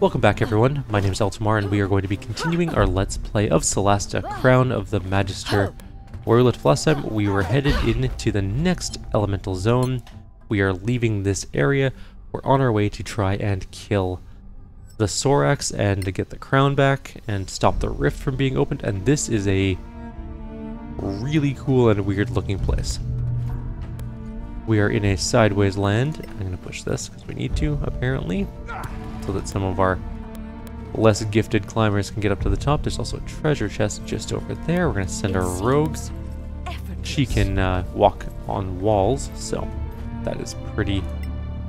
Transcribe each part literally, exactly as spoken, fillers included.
Welcome back everyone, my name is Eltamar and we are going to be continuing our Let's Play of Solasta, Crown of the Magister. Where we left last time, we were headed into the next elemental zone. We are leaving this area, we're on our way to try and kill the Sorax and to get the crown back and stop the rift from being opened, and this is a really cool and weird looking place. We are in a sideways land. I'm going to push this because we need to, apparently, so that some of our less gifted climbers can get up to the top. There's also a treasure chest just over there. We're going to send our rogues. She can uh, walk on walls, so that is pretty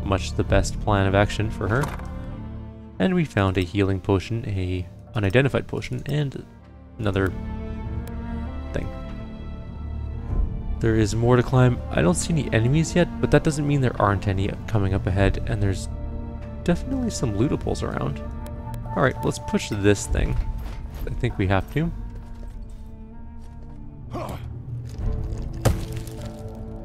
much the best plan of action for her. And we found a healing potion, a unidentified potion, and another thing. There is more to climb. I don't see any enemies yet, but that doesn't mean there aren't any coming up ahead, and there's definitely some lootables around. Alright, let's push this thing. I think we have to.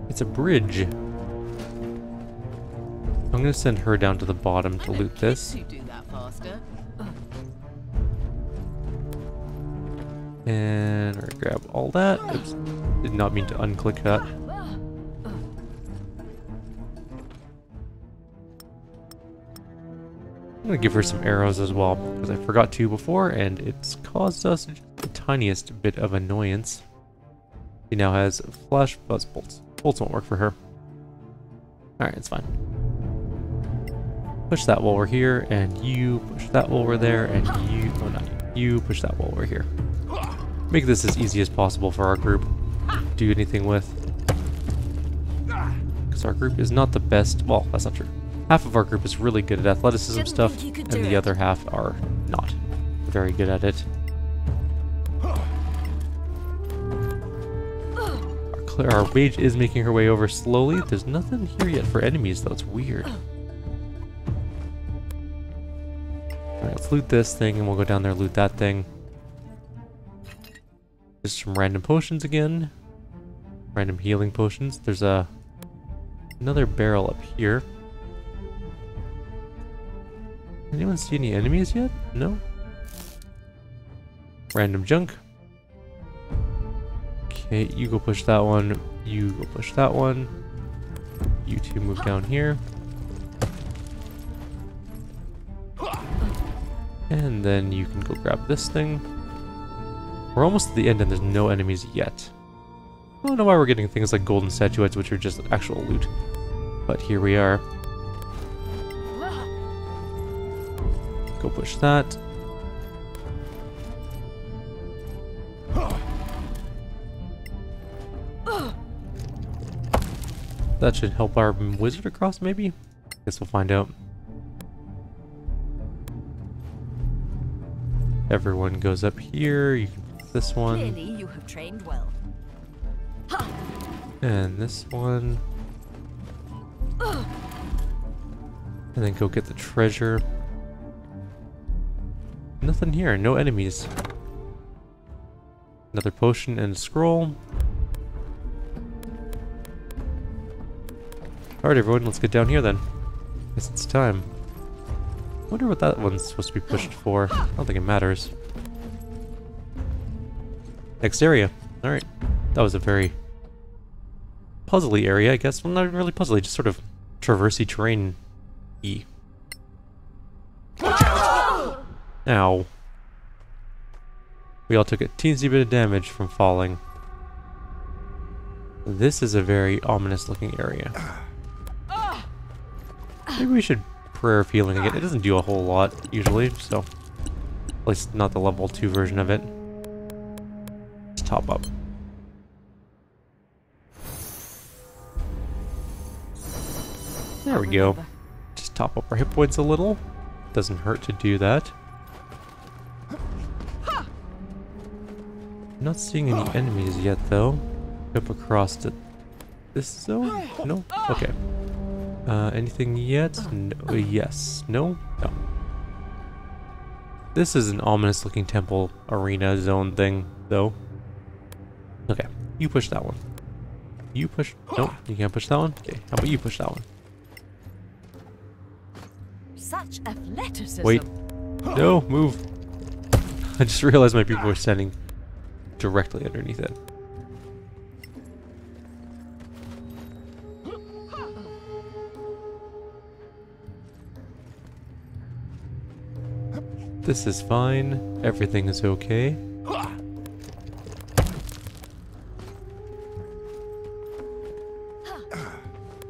It's a bridge. I'm going to send her down to the bottom to loot this. And we're going to grab all that. Oops. Did not mean to unclick that. I'm going to give her some arrows as well, because I forgot to before, and it's caused us the tiniest bit of annoyance. She now has flash buzz bolts. Bolts won't work for her. Alright, it's fine. Push that while we're here, and you push that while we're there, and you... Oh, no. You push that while we're here. Make this as easy as possible for our group. Do anything with, because our group is not the best. Well, that's not true. Half of our group is really good at athleticism Didn't stuff, and the it. other half are not very good at it. Our, our mage is making her way over slowly. There's nothing here yet for enemies, though. It's weird. All right, let's loot this thing, and we'll go down there and loot that thing. Just some random potions again. Random healing potions. There's a another barrel up here. Anyone see any enemies yet? No? Random junk. Okay, you go push that one. You go push that one. You two move down here. And then you can go grab this thing. We're almost at the end and there's no enemies yet. I don't know why we're getting things like golden statuettes, which are just actual loot. But here we are. Go push that. That should help our wizard across, maybe? Guess we'll find out. Everyone goes up here. You can pick this one. Clearly you have trained well. And this one. And then go get the treasure. Nothing here, no enemies. Another potion and a scroll. Alright everyone, let's get down here then. Guess it's time. I wonder what that one's supposed to be pushed for. I don't think it matters. Next area. Alright. That was a very puzzly area, I guess. Well, not really puzzly, just sort of traversey terrain-y. Ow. We all took a teensy bit of damage from falling. This is a very ominous looking area. Maybe we should prayer of healing again. It doesn't do a whole lot, usually, so... At least not the level two version of it. Let's top up. There we go. Just top up our hit points a little. Doesn't hurt to do that. I'm not seeing any enemies yet, though. Up across to this zone? No? Okay. Uh, anything yet? No. Yes. No? No. This is an ominous looking temple arena zone thing, though. Okay. You push that one. You push... Nope. You can't push that one? Okay. How about you push that one? Such athleticism. Wait, No, move. I just realized my people were standing directly underneath it. This is fine. Everything is okay.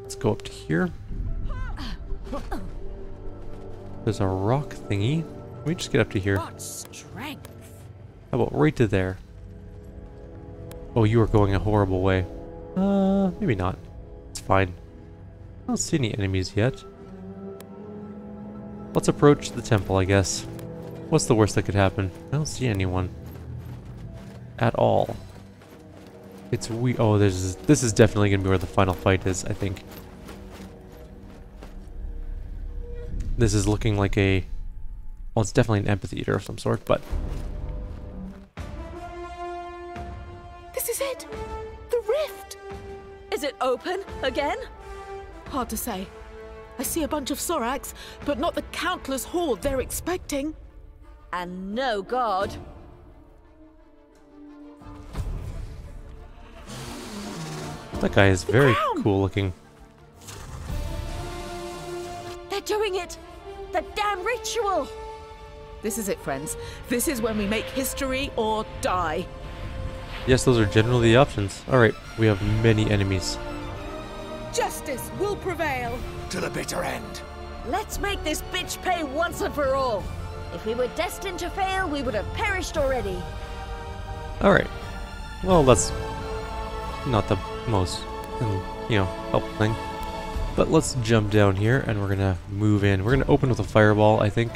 Let's go up to here. There's a rock thingy. Let me just get up to here. How about right to there? Oh, you are going a horrible way. Uh, maybe not. It's fine. I don't see any enemies yet. Let's approach the temple, I guess. What's the worst that could happen? I don't see anyone. At all. It's we- oh, there's- this is definitely gonna be where the final fight is, I think. This is looking like a... well, it's definitely an amphitheater of some sort, but... this is it! The rift! Is it open again? Hard to say. I see a bunch of Sorax, but not the countless horde they're expecting. And no god. That guy is very cool looking. They're doing it! The damn ritual! This is it, friends. This is when we make history or die. Yes, those are generally the options. Alright, we have many enemies. Justice will prevail! To the bitter end! Let's make this bitch pay once and for all! If we were destined to fail, we would have perished already! Alright. Well, that's not the most, you know, helpful thing. But let's jump down here and we're gonna move in. We're gonna open with a fireball, I think.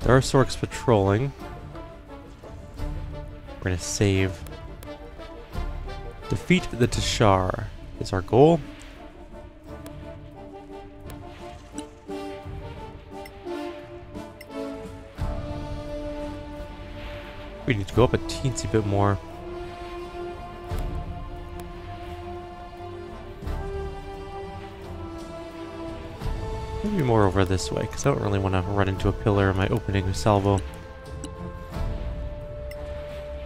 There are Sorks patrolling. We're gonna save. Defeat the Tashar is our goal. We need to go up a teensy bit more. Maybe more over this way, because I don't really want to run into a pillar in my opening salvo.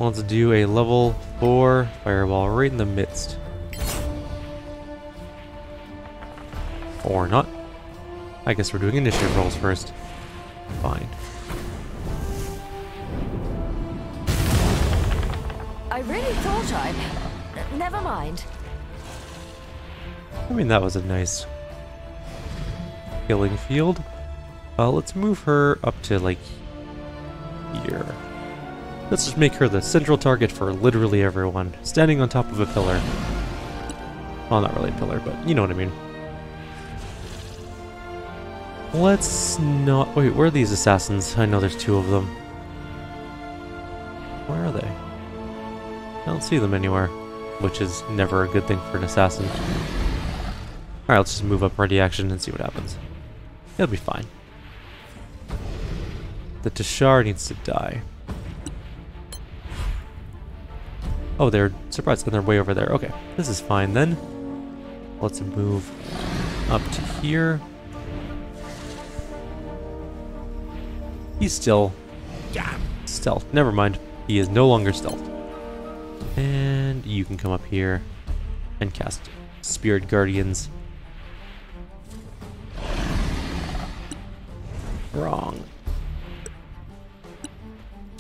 Let's do a level four fireball right in the midst. Or not. I guess we're doing initiative rolls first. Fine. I really thought I... never mind. I mean, that was a nice killing field. Uh, let's move her up to, like, here. Let's just make her the central target for literally everyone. Standing on top of a pillar. Well, not really a pillar, but you know what I mean. Let's not... wait, where are these assassins? I know there's two of them. Where are they? I don't see them anywhere, which is never a good thing for an assassin. Alright, let's just move up ready action and see what happens. It'll be fine. The Tashar needs to die. Oh, they're surprised and they're way over there. Okay, this is fine then. Let's move up to here. He's still stealth. Never mind. He is no longer stealth. And you can come up here and cast Spirit Guardians. Wrong.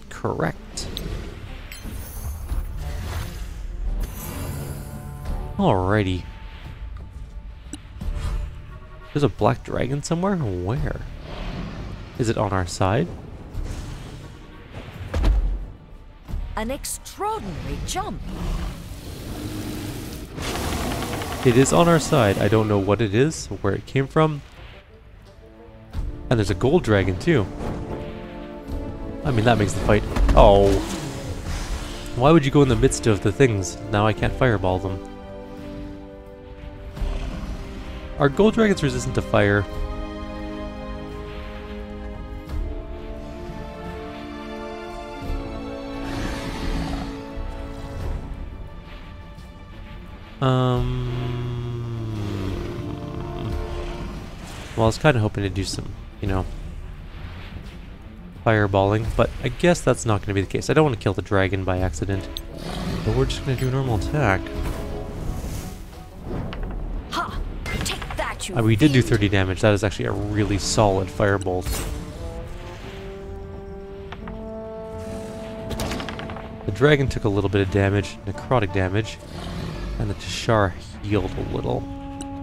Correct. Alrighty. There's a black dragon somewhere? Where? Is it on our side? An extraordinary jump. It is on our side. I don't know what it is, where it came from. And there's a gold dragon too. I mean, that makes the fight. Oh. Why would you go in the midst of the things? Now I can't fireball them. Are gold dragons resistant to fire? Um, Well, I was kind of hoping to do some, you know, fireballing, but I guess that's not going to be the case. I don't want to kill the dragon by accident, but we're just going to do a normal attack. Ha! Take that, you uh, we did do thirty damage. That is actually a really solid firebolt. The dragon took a little bit of damage, necrotic damage, and the Tashar healed a little.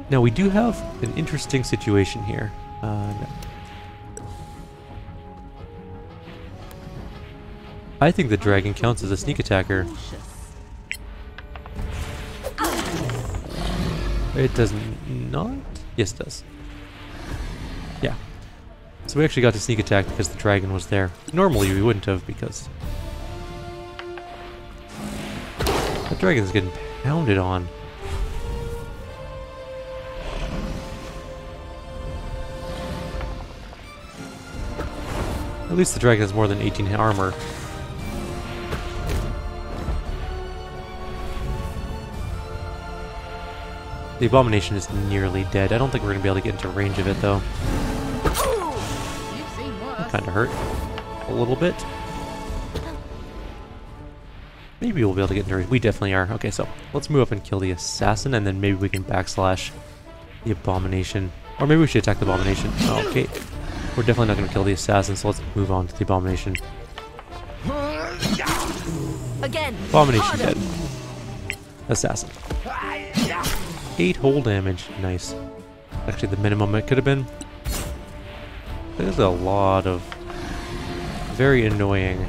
Now we do have an interesting situation here. Uh, no. I think the dragon counts as a sneak attacker. It does not? Yes, it does. Yeah. So we actually got to sneak attack because the dragon was there. Normally we wouldn't have because... the dragon's getting pounded on. At least the dragon has more than eighteen armor. The abomination is nearly dead. I don't think we're going to be able to get into range of it though. That kind of hurt. A little bit. Maybe we'll be able to get into range. We definitely are. Okay, so let's move up and kill the assassin, and then maybe we can backslash the abomination. Or maybe we should attack the abomination. Oh, okay. We're definitely not going to kill the assassin, so let's move on to the abomination. Again. Abomination dead. Assassin. Eight whole damage. Nice. Actually, the minimum it could have been. There's a lot of very annoying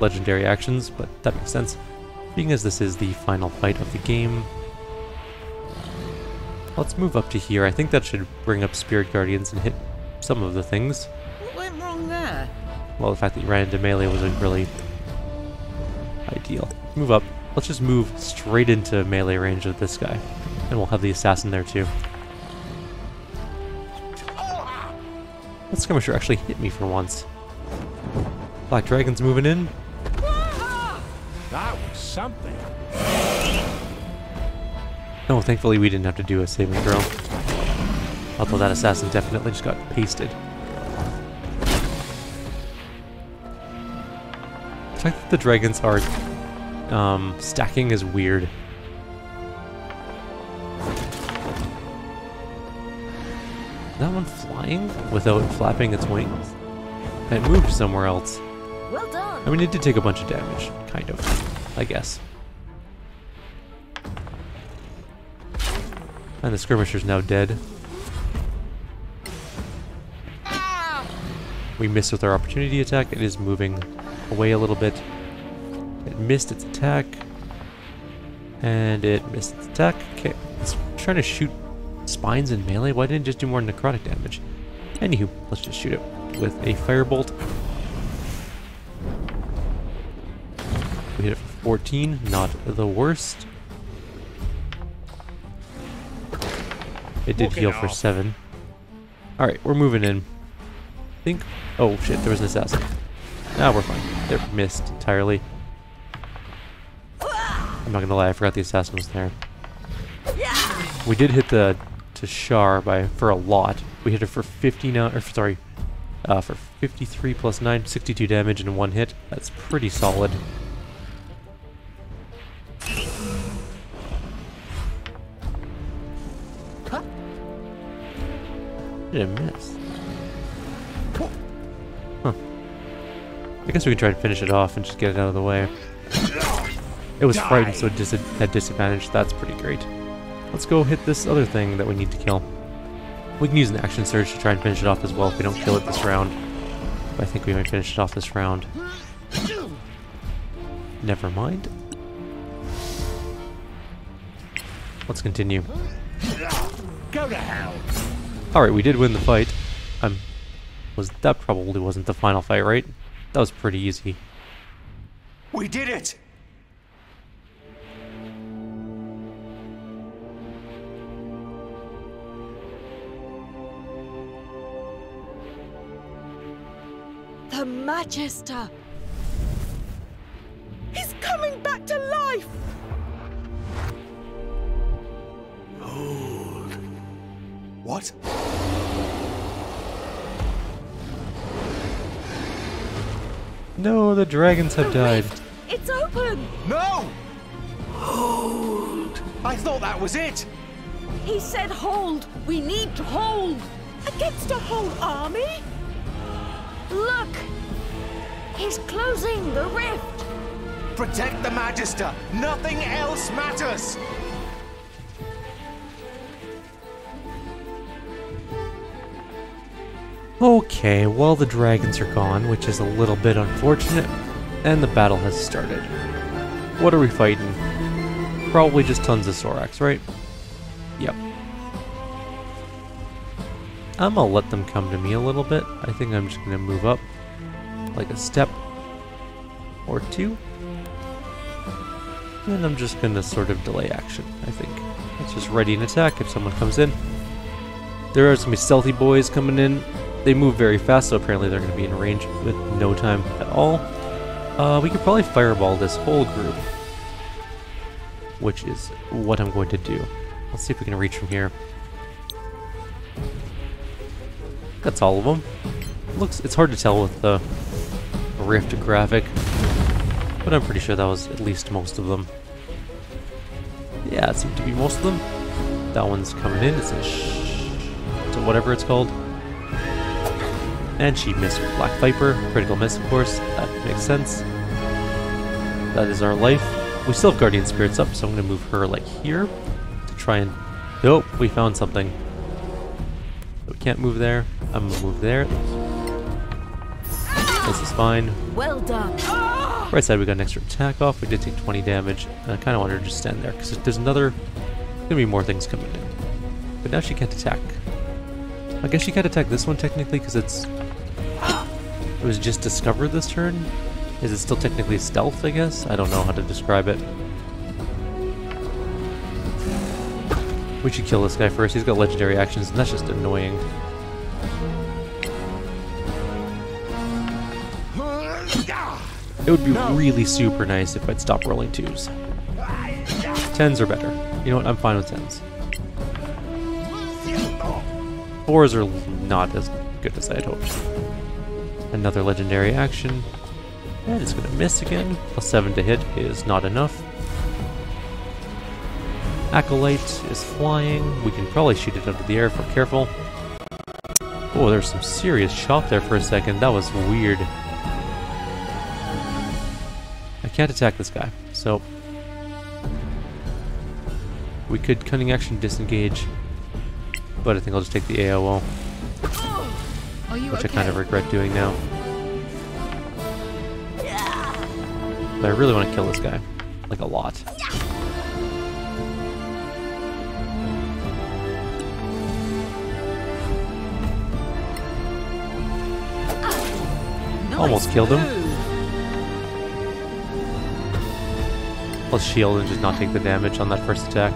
legendary actions, but that makes sense, being as this is the final fight of the game. Let's move up to here. I think that should bring up Spirit Guardians and hit some of the things. What went wrong there? Well, the fact that you ran into melee wasn't really ideal. Move up. Let's just move straight into melee range of this guy, and we'll have the assassin there too. That skirmisher actually hit me for once. Black dragon's moving in. That was something. No, thankfully we didn't have to do a saving throw. Although that assassin definitely just got pasted. The fact that the dragons are um, stacking is weird. Is that one flying without flapping its wings? It moved somewhere else. Well done. I mean, it did take a bunch of damage, kind of, I guess. And the skirmisher's now dead. Ah! We missed with our opportunity attack. It is moving away a little bit. It missed its attack. And it missed its attack. Okay, it's trying to shoot spines in melee. Why didn't it just do more necrotic damage? Anywho, let's just shoot it with a firebolt. We hit it for fourteen, not the worst. It did heal for seven. Alright, we're moving in. I think... oh shit, there was an assassin. Now we're fine. They're missed entirely. I'm not gonna lie, I forgot the assassin was there. We did hit the Tashar by for a lot. We hit her for fifty-nine, or sorry, Uh, for fifty-three plus nine, sixty-two damage in one hit. That's pretty solid. Huh? Did I miss? Huh. I guess we can try and finish it off and just get it out of the way. It was Die. frightened, so it dis had disadvantage. That's pretty great. Let's go hit this other thing that we need to kill. We can use an action surge to try and finish it off as well if we don't kill it this round. But I think we might finish it off this round. Never mind. Let's continue. Go to hell. Alright, we did win the fight. Um, was that probably wasn't the final fight, right? That was pretty easy. We did it! The Magister! He's coming back to life! Hold. What? No, the dragons have died. It's open! No! Hold! I thought that was it! He said hold! We need to hold! Against a whole army? Look! He's closing the rift! Protect the Magister! Nothing else matters! Okay, well the dragons are gone, which is a little bit unfortunate, and the battle has started. What are we fighting? Probably just tons of Sorax, right? Yep. I'm gonna let them come to me a little bit. I think I'm just gonna move up, like a step or two. And I'm just gonna sort of delay action, I think. Let's just ready an attack if someone comes in. There are some stealthy boys coming in. They move very fast, so apparently they're gonna be in range with no time at all. Uh, we could probably fireball this whole group, which is what I'm going to do. Let's see if we can reach from here. That's all of them. Looks, it's hard to tell with the rift graphic, but I'm pretty sure that was at least most of them. Yeah, it seemed to be most of them. That one's coming in. It's a sh to whatever it's called. And she missed Black Viper. Critical miss, of course. That makes sense. That is our life. We still have Guardian Spirits up, so I'm going to move her, like, here. To try and... Nope, we found something. We can't move there. I'm going to move there. This is fine. Well done. Right side, we got an extra attack off. We did take twenty damage. And I kind of wanted her to just stand there, because there's another... There's going to be more things coming in. But now she can't attack. I guess she can't attack this one, technically, because it's... It was just discovered this turn? Is it still technically stealth, I guess? I don't know how to describe it. We should kill this guy first. He's got legendary actions, and that's just annoying. It would be no. really super nice if I'd stop rolling twos. Tens are better. You know what? I'm fine with tens. Fours are not as good as I had hoped. Another legendary action. And it's going to miss again. Plus seven to hit is not enough. Acolyte is flying. We can probably shoot it out of the air if we're careful. Oh, there's some serious chop there for a second. That was weird. I can't attack this guy, so... We could cunning action disengage. But I think I'll just take the A O O. Are you which okay? I kind of regret doing now. But I really want to kill this guy, like a lot. Nice. Almost killed him. Plus shield and just not take the damage on that first attack.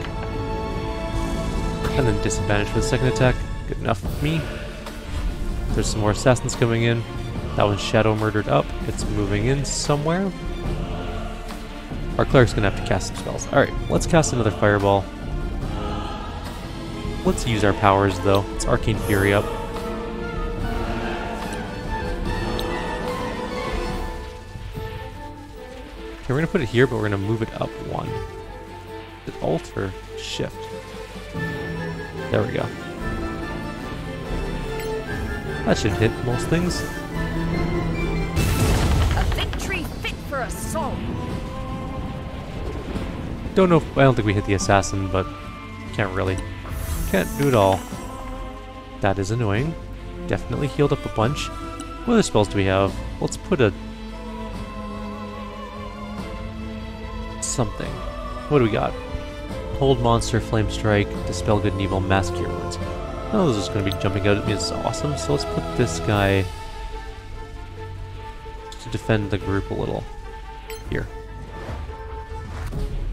And then disadvantage for the second attack. Good enough for me. There's some more assassins coming in. That one's shadow murdered up. It's moving in somewhere. Our cleric's gonna have to cast some spells. Alright, let's cast another fireball. Let's use our powers though. It's Arcane Fury up. Okay, we're gonna put it here, but we're gonna move it up one. Is it Alt or Shift? There we go. That should hit most things. A victory fit for assault. Don't know if, I don't think we hit the assassin, but can't really. Can't do it all. That is annoying. Definitely healed up a bunch. What other spells do we have? Let's put a... something. What do we got? Hold monster, flame strike, dispel good and evil, mask your words. None of those is going to be jumping out at me. It's awesome. So let's put this guy... to defend the group a little. Here.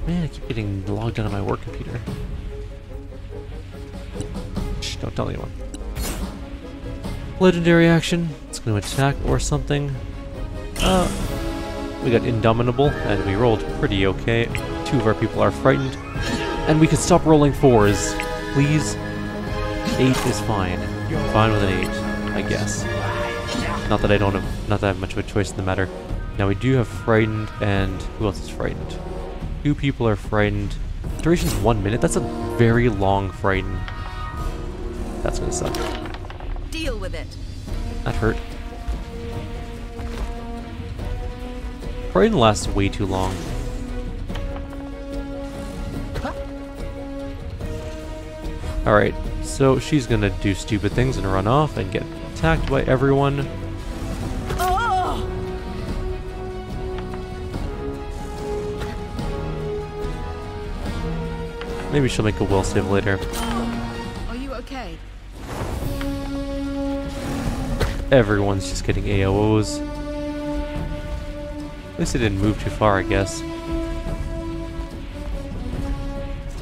Man, I keep getting logged out of my work computer. Shh, don't tell anyone. Legendary action. It's going to attack or something. Uh, we got Indomitable, and we rolled pretty okay. Two of our people are frightened. And we can stop rolling fours. Please. Eight is fine. Fine with an eight, I guess. Not that I don't have, not that I have much of a choice in the matter. Now we do have frightened, and who else is frightened? Two people are frightened. Duration's one minute. That's a very long frighten. That's gonna suck. Deal with it. That hurt. Frighten lasts way too long. Alright, so she's gonna do stupid things and run off and get attacked by everyone. Oh! Maybe she'll make a will save later. Are you okay? Everyone's just getting A O Es. At least they didn't move too far, I guess.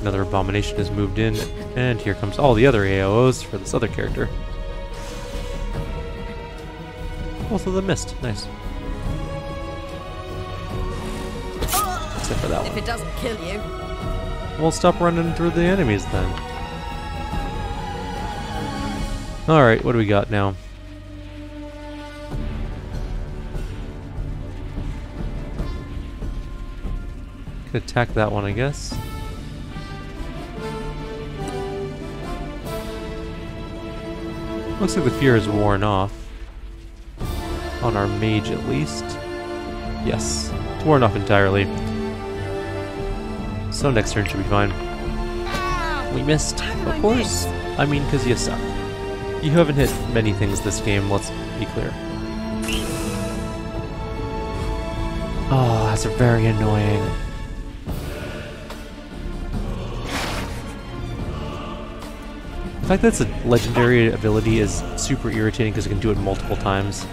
Another abomination has moved in, and here comes all the other A O Es for this other character. Also the mist, nice. Uh, Except for that if one. If it doesn't kill you. Well, stop running through the enemies then. Alright, what do we got now? Could attack that one, I guess. Looks like the fear is worn off. On our mage, at least. Yes, it's worn off entirely. So next turn should be fine. We missed, of course. I mean, because you suck. You haven't hit many things this game, let's be clear. Oh, that's very annoying. The fact that it's a legendary ability is super irritating because you can do it multiple times.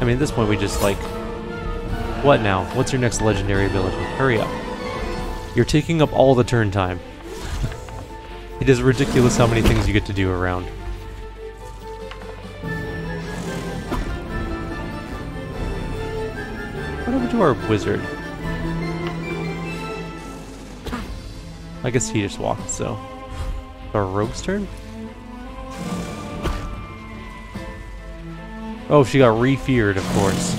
I mean, at this point we just like... What now? What's your next legendary ability? Hurry up. You're taking up all the turn time. It is ridiculous how many things you get to do around. What happened to our wizard? I guess he just walked, so... Our rogue's turn? Oh, she got re-feared, of course.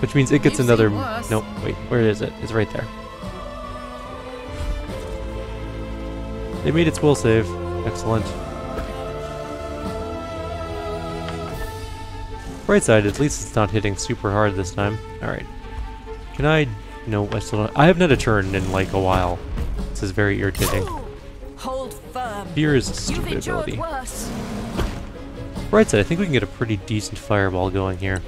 Which means it gets another... Nope, wait, where is it? It's right there. It made its will save. Excellent. Right side, at least it's not hitting super hard this time. Alright. Can I... No, I still don't... I haven't had a turn in, like, a while. This is very irritating. Hold firm. Fear is a stupid ability. Right side, I think we can get a pretty decent fireball going here.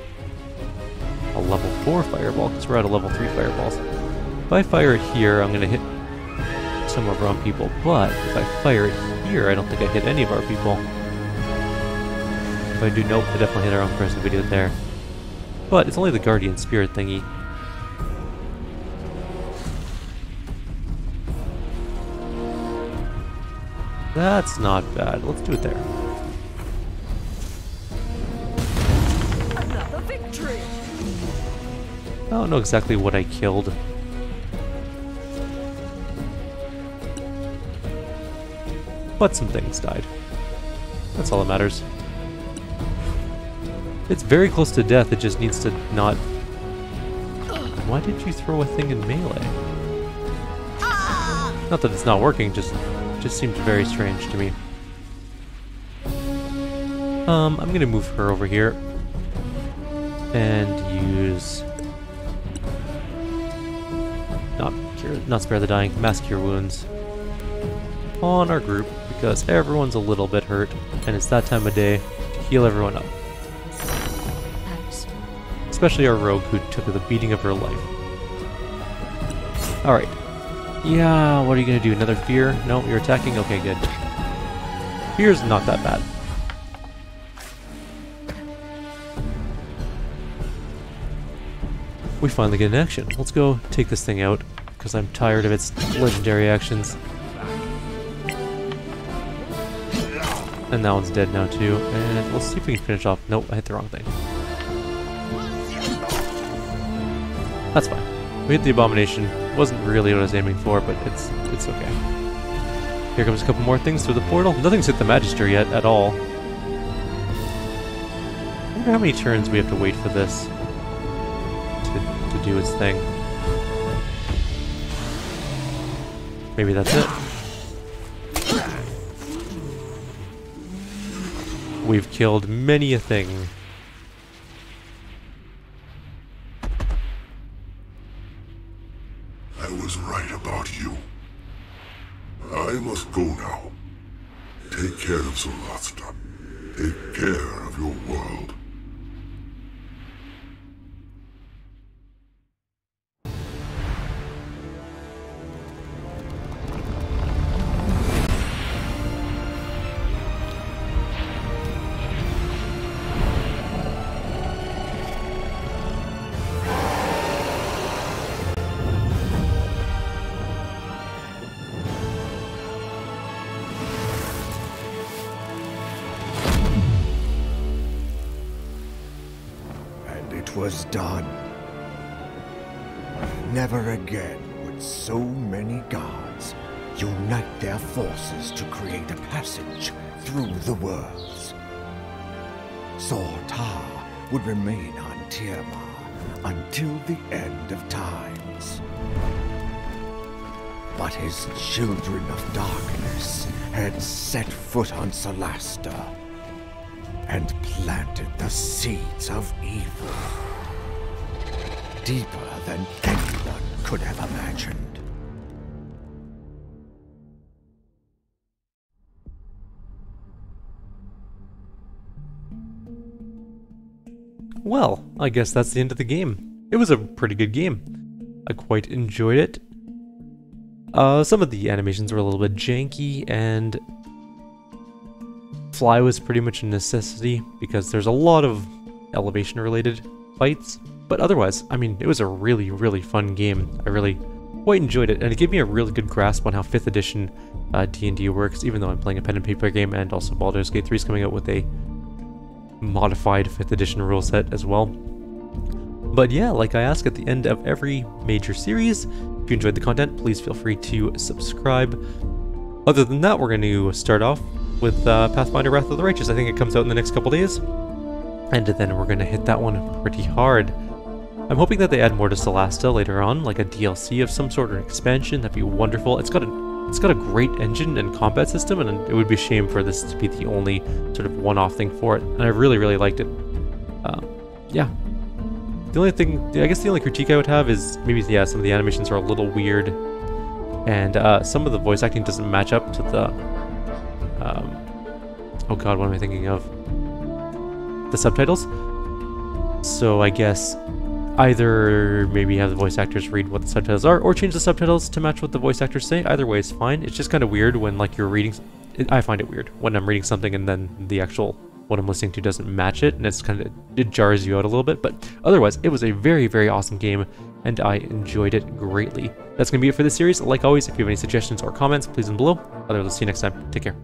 A level four fireball, because we're out of level three fireballs. If I fire it here, I'm going to hit some of our own people. But if I fire it here, I don't think I hit any of our people. If I do, nope, I definitely hit our own person. We do it there. But it's only the guardian spirit thingy. That's not bad. Let's do it there. Another victory. I don't know exactly what I killed. But some things died. That's all that matters. It's very close to death, it just needs to not... Why did you throw a thing in melee? Ah! Not that it's not working, just... just seems very strange to me. Um, I'm gonna move her over here and use not cure, not spare the dying, mass cure wounds on our group because everyone's a little bit hurt, and it's that time of day to heal everyone up. Thanks. Especially our rogue who took the beating of her life. All right. Yeah, what are you gonna do? Another fear? No, you're attacking? Okay, good. Fear's not that bad. We finally get an action. Let's go take this thing out, because I'm tired of its legendary actions. And that one's dead now too. And let's see if we can finish off. Nope, I hit the wrong thing. That's fine. We hit the abomination. Wasn't really what I was aiming for, but it's it's okay. Here comes a couple more things through the portal. Nothing's hit the Magister yet at all. I wonder how many turns we have to wait for this to, to do its thing. Maybe that's it. We've killed many a thing. I was right about you. I must go now. Take care of Solasta. Take care of your world. Was done. Never again would so many gods unite their forces to create a passage through the worlds. Sortar would remain on Tiamat until the end of times. But his children of darkness had set foot on Solasta and planted the seeds of evil, deeper than anyone could have imagined. Well, I guess that's the end of the game. It was a pretty good game. I quite enjoyed it. Uh, some of the animations were a little bit janky, and fly was pretty much a necessity because there's a lot of elevation related fights, but otherwise, I mean, it was a really, really fun game. I really quite enjoyed it, and it gave me a really good grasp on how fifth edition uh, D and D works, even though I'm playing a pen and paper game, and also Baldur's Gate three is coming out with a modified fifth edition rule set as well. But yeah, like I ask at the end of every major series, if you enjoyed the content, please feel free to subscribe. Other than that, we're going to start off with uh, Pathfinder Wrath of the Righteous. I think it comes out in the next couple days. And then we're going to hit that one pretty hard. I'm hoping that they add more to Solasta later on, like a D L C of some sort or an expansion. That'd be wonderful. It's got a, it's got a great engine and combat system, and it would be a shame for this to be the only sort of one-off thing for it. And I really, really liked it. Uh, yeah. The only thing, I guess the only critique I would have is maybe, yeah, some of the animations are a little weird, and uh, some of the voice acting doesn't match up to the Um, oh god, what am I thinking of? The subtitles? So I guess either maybe have the voice actors read what the subtitles are, or change the subtitles to match what the voice actors say. Either way is fine. It's just kind of weird when, like, you're reading... I find it weird when I'm reading something and then the actual what I'm listening to doesn't match it, and it's kind of... it jars you out a little bit, but otherwise, it was a very, very awesome game, and I enjoyed it greatly. That's going to be it for this series. Like always, if you have any suggestions or comments, please leave them below. Otherwise, I'll see you next time. Take care.